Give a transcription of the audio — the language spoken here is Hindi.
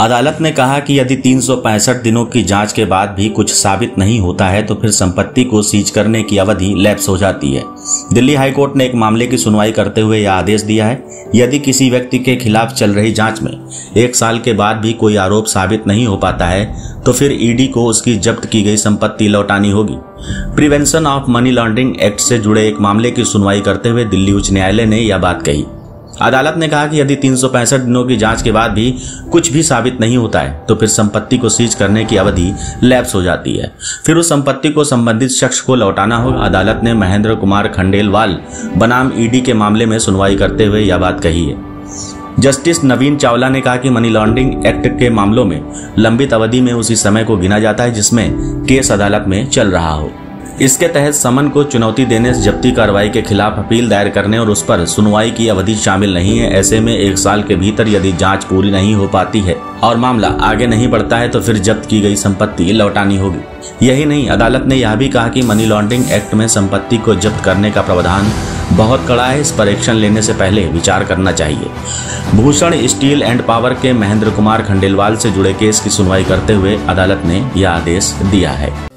अदालत ने कहा कि यदि 365 दिनों की जांच के बाद भी कुछ साबित नहीं होता है तो फिर संपत्ति को सीज करने की अवधि लैप्स हो जाती है। दिल्ली हाईकोर्ट ने एक मामले की सुनवाई करते हुए यह आदेश दिया है, यदि किसी व्यक्ति के खिलाफ चल रही जांच में 1 साल के बाद भी कोई आरोप साबित नहीं हो पाता है तो फिर ईडी को उसकी जब्त की गई संपत्ति लौटानी होगी। Prevention of money laundering act से जुड़े एक मामले की सुनवाई करते हुए दिल्ली उच्च न्यायालय ने यह बात कही। अदालत ने कहा कि यदि 365 दिनों की जांच के बाद भी कुछ भी साबित नहीं होता है तो फिर संपत्ति को सीज करने की अवधि लैप्स हो जाती है, फिर उस संपत्ति को संबंधित शख्स को लौटाना होगा। अदालत ने महेंद्र कुमार खंडेलवाल बनाम ईडी के मामले में सुनवाई करते हुए यह बात कही है। जस्टिस नवीन चावला ने कहा कि मनी लॉन्ड्रिंग एक्ट के मामलों में लंबित अवधि में उसी समय को गिना जाता है जिसमें केस अदालत में चल रहा हो। इसके तहत समन को चुनौती देने, जब्ती कार्रवाई के खिलाफ अपील दायर करने और उस पर सुनवाई की अवधि शामिल नहीं है। ऐसे में 1 साल के भीतर यदि जांच पूरी नहीं हो पाती है और मामला आगे नहीं बढ़ता है तो फिर जब्त की गई संपत्ति लौटानी होगी। यही नहीं, अदालत ने यह भी कहा कि मनी लॉन्ड्रिंग एक्ट में संपत्ति को जब्त करने का प्रावधान बहुत कड़ा है, इस पर एक्शन लेने से पहले विचार करना चाहिए। भूषण स्टील एंड पावर के महेंद्र कुमार खंडेलवाल से जुड़े केस की सुनवाई करते हुए अदालत ने यह आदेश दिया है।